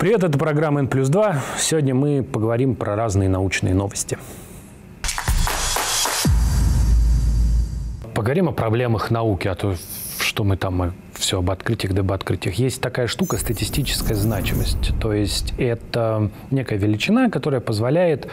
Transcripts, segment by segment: Привет, это программа N+2. Сегодня мы поговорим про разные научные новости. Поговорим о проблемах науки, а то что мы там все об открытиях да об открытиях. Есть такая штука — статистическая значимость. То есть это некая величина, которая позволяет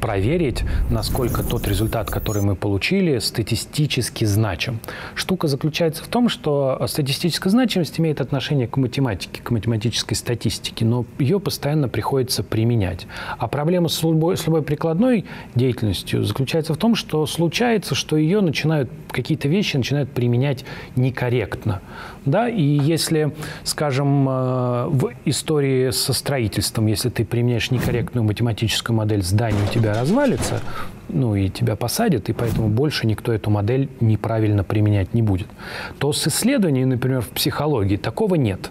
проверить, насколько тот результат, который мы получили, статистически значим. Штука заключается в том, что статистическая значимость имеет отношение к математике, к математической статистике, но ее постоянно приходится применять. А проблема с любой прикладной деятельностью заключается в том, что случается, что ее какие-то вещи начинают применять некорректно. Да? И если, скажем, в истории со строительством, если ты применяешь некорректную математическую модель здания, у тебя развалится, ну и тебя посадят, и поэтому больше никто эту модель неправильно применять не будет. То с исследованиями, например, в психологии такого нет.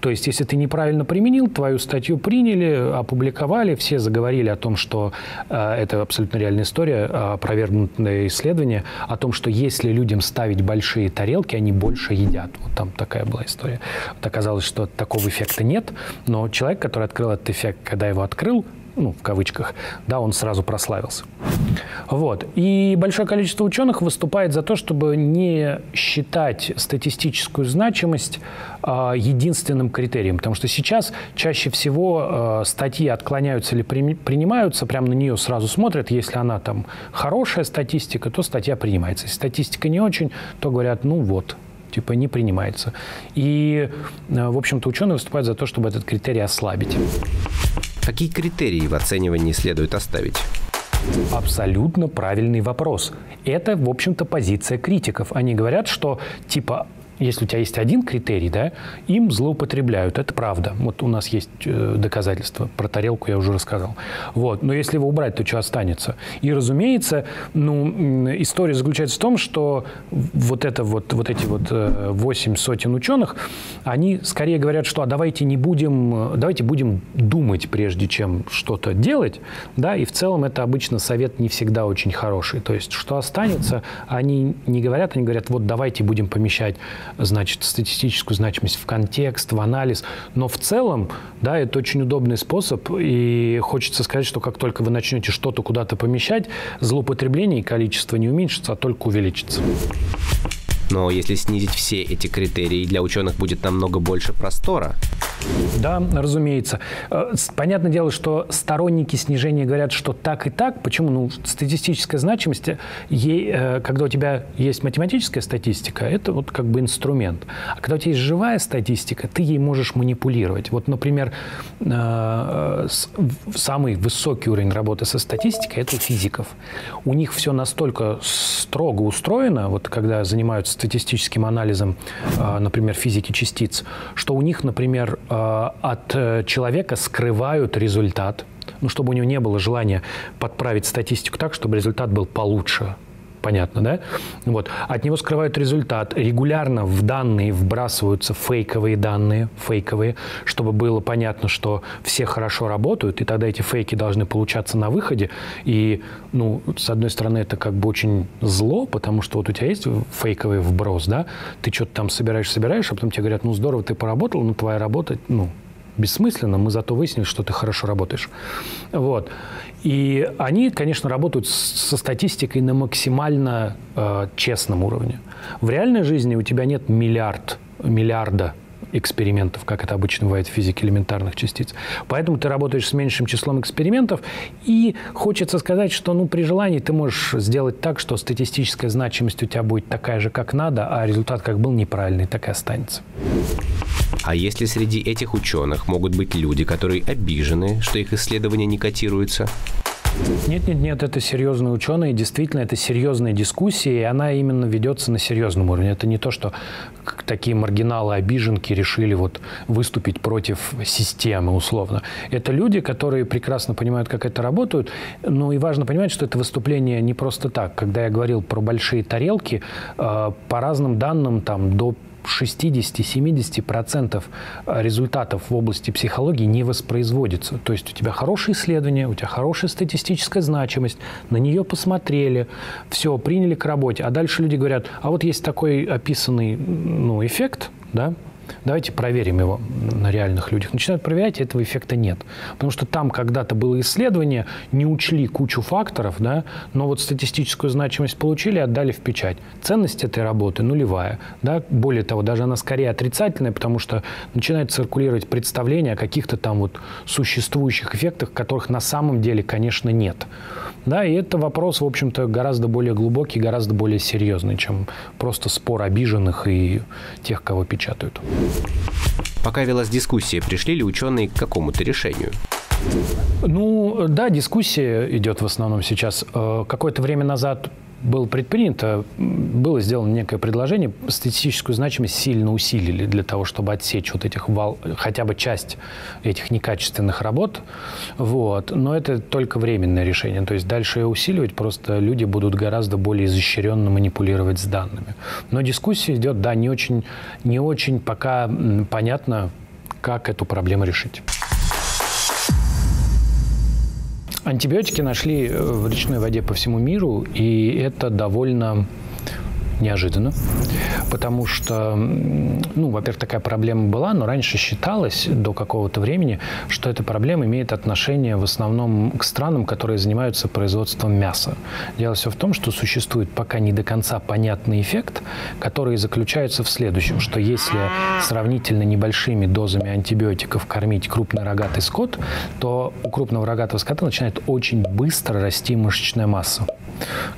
То есть если ты неправильно применил, твою статью приняли, опубликовали, все заговорили о том, что это абсолютно реальная история, опровергнутое исследование, о том, что если людям ставить большие тарелки, они больше едят. Вот там такая была история. Вот оказалось, что такого эффекта нет, но человек, который открыл этот эффект, когда его открыл, ну, в кавычках, да, он сразу прославился. Вот. И большое количество ученых выступает за то, чтобы не считать статистическую значимость единственным критерием, потому что сейчас чаще всего статьи отклоняются или принимаются, прямо на нее сразу смотрят, если она там хорошая статистика, то статья принимается, если статистика не очень, то говорят, ну вот, типа не принимается. И, в общем-то, ученые выступают за то, чтобы этот критерий ослабить. Какие критерии в оценивании следует оставить? Абсолютно правильный вопрос. Это, в общем-то, позиция критиков. Они говорят, что типа, если у тебя есть один критерий, да, им злоупотребляют. Это правда. Вот у нас есть доказательства. Про тарелку я уже рассказал. Вот. Но если его убрать, то что останется? И, разумеется, ну, история заключается в том, что вот эти 8 сотен ученых, они скорее говорят, что а давайте будем думать, прежде чем что-то делать. Да? И в целом это обычно совет не всегда очень хороший. То есть что останется, они не говорят, они говорят, вот давайте будем помещать, значит, статистическую значимость в контекст, в анализ. Но в целом, да, это очень удобный способ. И хочется сказать, что как только вы начнете что-то куда-то помещать, злоупотребление и количество не уменьшится, а только увеличится. Но если снизить все эти критерии, для ученых будет намного больше простора. Да, разумеется. Понятное дело, что сторонники снижения говорят, что так и так. Почему? Ну, статистическая значимость, когда у тебя есть математическая статистика, это вот как бы инструмент. А когда у тебя есть живая статистика, ты ей можешь манипулировать. Вот, например, самый высокий уровень работы со статистикой – это у физиков. У них все настолько строго устроено, вот когда занимаются статистическим анализом, например, физики частиц, что у них, например, от человека скрывают результат, ну, чтобы у него не было желания подправить статистику так, чтобы результат был получше. Понятно, да? Вот. От него скрывают результат. Регулярно в данные вбрасываются фейковые данные, чтобы было понятно, что все хорошо работают, и тогда эти фейки должны получаться на выходе. И, ну, с одной стороны, это как бы очень зло, потому что вот у тебя есть фейковый вброс, да? Ты что-то там собираешь, а потом тебе говорят, ну, здорово, ты поработал, но твоя работа, ну, бессмысленно, мы зато выяснили, что ты хорошо работаешь. Вот. И они, конечно, работают со статистикой на максимально честном уровне. В реальной жизни у тебя нет миллиарда экспериментов, как это обычно бывает в физике элементарных частиц. Поэтому ты работаешь с меньшим числом экспериментов. И хочется сказать, что, ну, при желании ты можешь сделать так, что статистическая значимость у тебя будет такая же, как надо, а результат как был неправильный, так и останется. А если среди этих ученых могут быть люди, которые обижены, что их исследования не котируются? Нет, это серьезные ученые, действительно, это серьезная дискуссия, и она именно ведется на серьезном уровне. Это не то, что такие маргиналы-обиженки решили вот выступить против системы, условно. Это люди, которые прекрасно понимают, как это работает, ну и важно понимать, что это выступление не просто так. Когда я говорил про большие тарелки, по разным данным, там, до 60–70% результатов в области психологии не воспроизводится. То есть у тебя хорошее исследование, у тебя хорошая статистическая значимость, на нее посмотрели, все, приняли к работе. А дальше люди говорят, а вот есть такой описанный, ну, эффект, да, давайте проверим его на реальных людях. Начинают проверять, этого эффекта нет. Потому что там когда-то было исследование, не учли кучу факторов, да, но вот статистическую значимость получили, отдали в печать. Ценность этой работы нулевая. Да? Более того, даже она скорее отрицательная, потому что начинает циркулировать представление о каких-то там вот существующих эффектах, которых на самом деле, конечно, нет. Да, и это вопрос, в общем-то, гораздо более глубокий, гораздо более серьезный, чем просто спор обиженных и тех, кого печатают. Пока велась дискуссия, пришли ли ученые к какому-то решению? Ну, да, дискуссия идет в основном сейчас. Какое-то время назад было предпринято, было сделано некое предложение, статистическую значимость сильно усилили для того, чтобы отсечь вот этих хотя бы часть этих некачественных работ. Вот. Но это только временное решение. То есть дальше ее усиливать просто люди будут гораздо более изощренно манипулировать с данными. Но дискуссия идет, да, не очень пока понятно, как эту проблему решить. Антибиотики нашли в речной воде по всему миру, и это довольно неожиданно, потому что, ну, во-первых, такая проблема была, но раньше считалось до какого-то времени, что эта проблема имеет отношение в основном к странам, которые занимаются производством мяса. Дело все в том, что существует пока не до конца понятный эффект, который заключается в следующем, что если сравнительно небольшими дозами антибиотиков кормить крупный рогатый скот, то у крупного рогатого скота начинает очень быстро расти мышечная масса.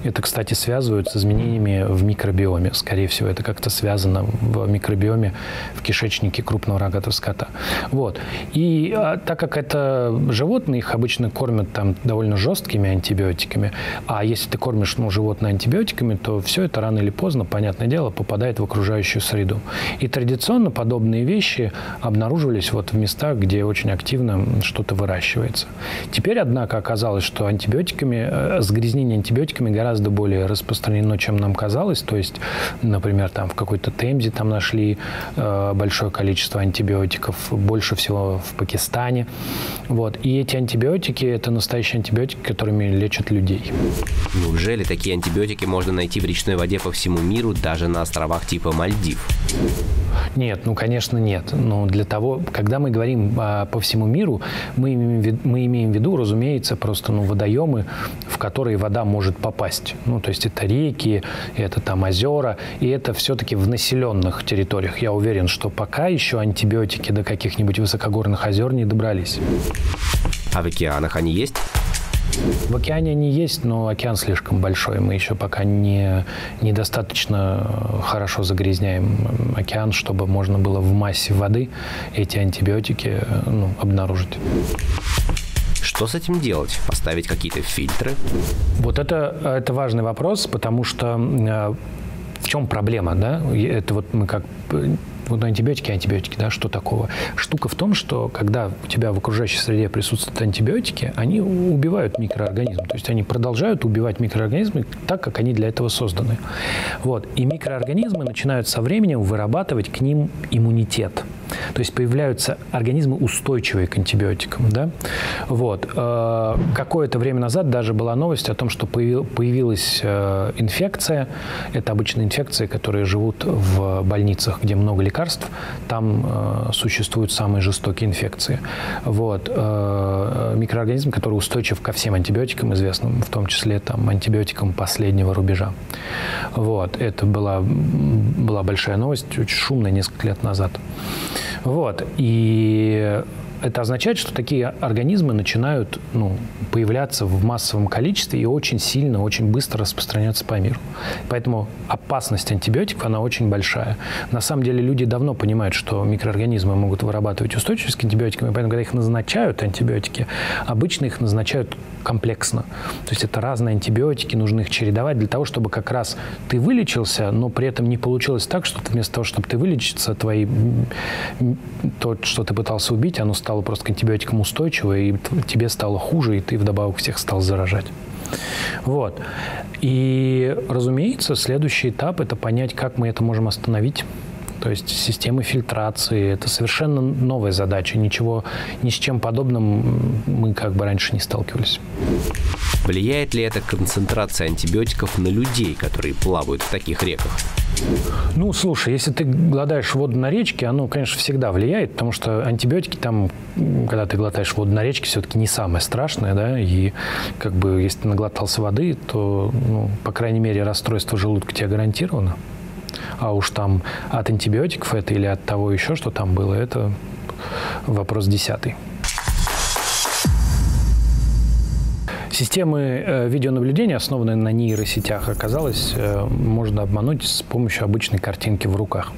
Это, кстати, связывают с изменениями в микробиоме. Скорее всего, это как-то связано в микробиоме в кишечнике крупного рогатого скота. Вот. И так как это животные, их обычно кормят там довольно жесткими антибиотиками, а если ты кормишь, ну, животное антибиотиками, то все это рано или поздно, понятное дело, попадает в окружающую среду. И традиционно подобные вещи обнаруживались вот в местах, где очень активно что-то выращивается. Теперь, однако, оказалось, что антибиотиками, загрязнение антибиотиками гораздо более распространено, чем нам казалось. То есть, например, там в какой-то Темзе там нашли большое количество антибиотиков, больше всего в Пакистане. Вот. И эти антибиотики – это настоящие антибиотики, которыми лечат людей. Неужели такие антибиотики можно найти в речной воде по всему миру, даже на островах типа Мальдив? Нет, ну, конечно, нет. Но для того, когда мы говорим по всему миру, мы имеем в виду, разумеется, просто, ну, водоемы, в которые вода может попасть. Ну, то есть это реки, это там озера, и это все-таки в населенных территориях. Я уверен, что пока еще антибиотики до каких-нибудь высокогорных озер не добрались. А в океанах они есть? В океане они есть, но океан слишком большой. Мы еще пока недостаточно хорошо загрязняем океан, чтобы можно было в массе воды эти антибиотики, ну, обнаружить. Что с этим делать? Поставить какие-то фильтры? Вот это важный вопрос, потому что в чем проблема, да? Это вот мы как... Вот антибиотики, да, что такого? Штука в том, что когда у тебя в окружающей среде присутствуют антибиотики, они убивают микроорганизмы. То есть они продолжают убивать микроорганизмы так, как они для этого созданы. Вот. И микроорганизмы начинают со временем вырабатывать к ним иммунитет. То есть появляются организмы, устойчивые к антибиотикам. Да? Вот. Какое-то время назад даже была новость о том, что появилась инфекция. Это обычные инфекции, которые живут в больницах, где много лекарств. Там существуют самые жестокие инфекции. Вот. Микроорганизм, который устойчив ко всем антибиотикам известным, в том числе там, антибиотикам последнего рубежа. Вот. Это была большая новость, очень шумная, несколько лет назад. Вот. И это означает, что такие организмы начинают, ну, появляться в массовом количестве и очень сильно, очень быстро распространяться по миру. Поэтому опасность антибиотиков, она очень большая. На самом деле люди давно понимают, что микроорганизмы могут вырабатывать устойчивость к антибиотикам, и поэтому, когда их назначают, антибиотики, обычно их назначают комплексно. То есть это разные антибиотики, нужно их чередовать для того, чтобы как раз ты вылечился, но при этом не получилось так, что вместо того, чтобы ты вылечиться, то, что ты пытался убить, оно стало просто к антибиотикам устойчиво, и тебе стало хуже, и ты вдобавок всех стал заражать. Вот. И, разумеется, следующий этап – это понять, как мы это можем остановить. То есть системы фильтрации – это совершенно новая задача. Ничего, ни с чем подобным мы как бы раньше не сталкивались. Влияет ли эта концентрация антибиотиков на людей, которые плавают в таких реках? Ну, слушай, если ты глотаешь воду на речке, оно, конечно, всегда влияет, потому что антибиотики там, когда ты глотаешь воду на речке, все-таки не самое страшное, да, и как бы если ты наглотался воды, то, ну, по крайней мере, расстройство желудка тебе гарантировано. А уж там от антибиотиков это или от того еще, что там было, это вопрос 10-й. Системы видеонаблюдения, основанные на нейросетях, оказалось, можно обмануть с помощью обычной картинки в руках.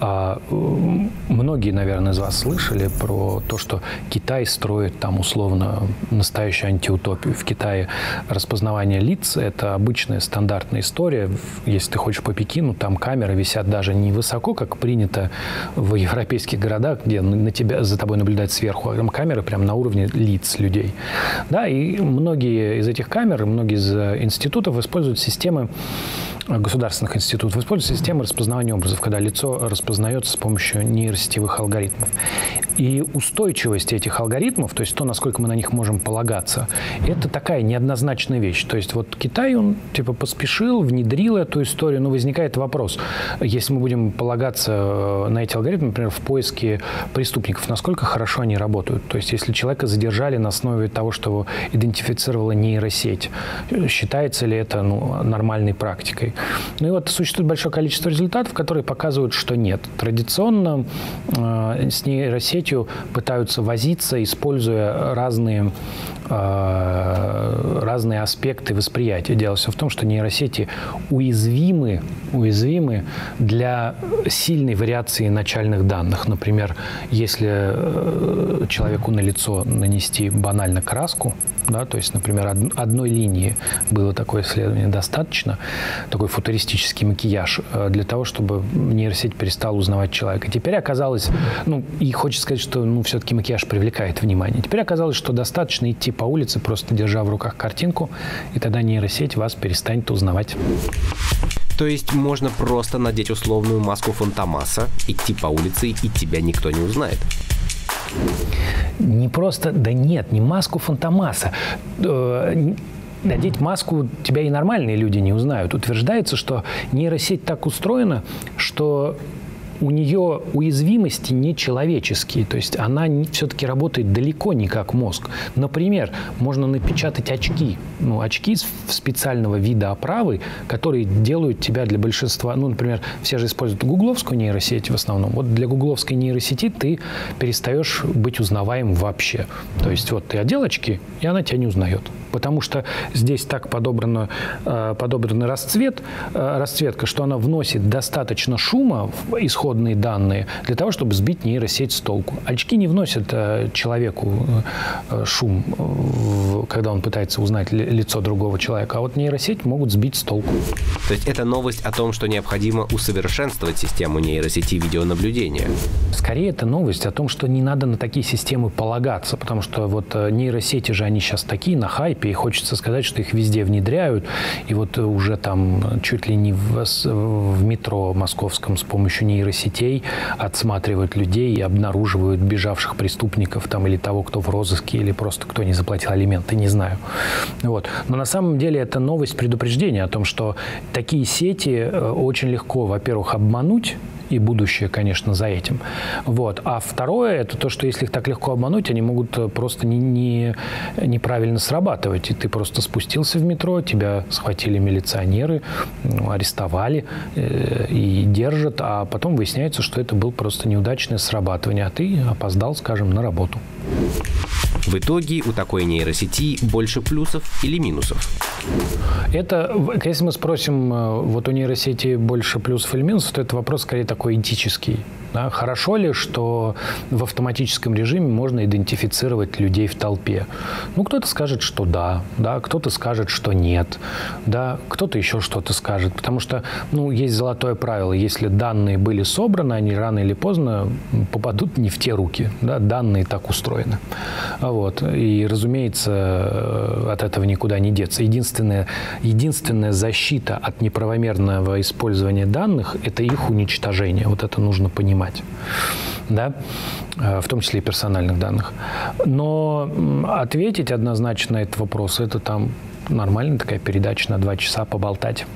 Многие, наверное, из вас слышали про то, что Китай строит там условно настоящую антиутопию. В Китае распознавание лиц – это обычная стандартная история. Если ты хочешь по Пекину, там камеры висят даже не высоко, как принято в европейских городах, где на тебя, за тобой наблюдают сверху, а там камеры прямо на уровне лиц людей. Да, и многие из этих камер, многие из институтов используют системы, государственных институтов используют системы распознавания образов, когда лицо распознается с помощью нейросетевых алгоритмов. И устойчивость этих алгоритмов, то есть то, насколько мы на них можем полагаться, это такая неоднозначная вещь. То есть вот Китай, он типа поспешил, внедрил эту историю, но возникает вопрос, если мы будем полагаться на эти алгоритмы, например, в поиске преступников, насколько хорошо они работают. То есть если человека задержали на основе того, что его идентифицировала нейросеть, считается ли это, ну, нормальной практикой? Ну и вот существует большое количество результатов, которые показывают, что нет. Традиционно с нейросетью пытаются возиться, используя разные аспекты восприятия. Дело все в том, что нейросети уязвимы для сильной вариации начальных данных. Например, если человеку на лицо нанести банально краску, да, то есть, например, одной линии было такое исследование достаточно, такой футуристический макияж, для того, чтобы нейросеть перестала узнавать человека. Теперь оказалось, ну, и хочется сказать, что, ну, все-таки макияж привлекает внимание. Теперь оказалось, что достаточно идти по улице, просто держа в руках картинку, и тогда нейросеть вас перестанет узнавать. То есть можно просто надеть условную маску Фантомаса, идти по улице, и тебя никто не узнает? Не просто, да нет, не маску Фантомаса. Надеть маску тебя и нормальные люди не узнают. Утверждается, что нейросеть так устроена, что у нее уязвимости нечеловеческие, то есть она все-таки работает далеко не как мозг. Например, можно напечатать очки, ну, очки из специального вида оправы, которые делают тебя для большинства, ну, например, все же используют гугловскую нейросеть в основном. Вот для гугловской нейросети ты перестаешь быть узнаваем вообще. То есть вот ты одел очки, и она тебя не узнает, потому что здесь так подобрана расцветка, что она вносит достаточно шума в исход данные для того, чтобы сбить нейросеть с толку. Очки не вносят человеку шум, когда он пытается узнать лицо другого человека, а вот нейросеть могут сбить с толку. То есть это новость о том, что необходимо усовершенствовать систему нейросети видеонаблюдения? Скорее, это новость о том, что не надо на такие системы полагаться, потому что вот нейросети же, они сейчас такие на хайпе, и хочется сказать, что их везде внедряют, и вот уже там чуть ли не в метро московском с помощью нейросети сетей отсматривают людей и обнаруживают бежавших преступников там, или того, кто в розыске, или просто кто не заплатил алименты, не знаю. Вот. Но на самом деле это новость предупреждения о том, что такие сети очень легко, во-первых, обмануть, и будущее, конечно, за этим. Вот. А второе, это то, что если их так легко обмануть, они могут просто неправильно срабатывать. И ты просто спустился в метро, тебя схватили милиционеры, арестовали и держат, а потом выясняется, что это было просто неудачное срабатывание, а ты опоздал, скажем, на работу. В итоге у такой нейросети больше плюсов или минусов? Это, если мы спросим, вот у нейросети больше плюсов или минусов, то это вопрос скорее такой этический. Да? Хорошо ли, что в автоматическом режиме можно идентифицировать людей в толпе? Ну, кто-то скажет, что да, да, кто-то скажет, что нет, да, кто-то еще что-то скажет. Потому что, ну, есть золотое правило. Если данные были собраны, они рано или поздно попадут не в те руки. Да? Данные так устроены. Вот. И, разумеется, от этого никуда не деться. Единственная защита от неправомерного использования данных – это их уничтожение. Вот это нужно понимать. Да? В том числе и персональных данных. Но ответить однозначно на этот вопрос – это там нормальная такая передача на 2 часа поболтать.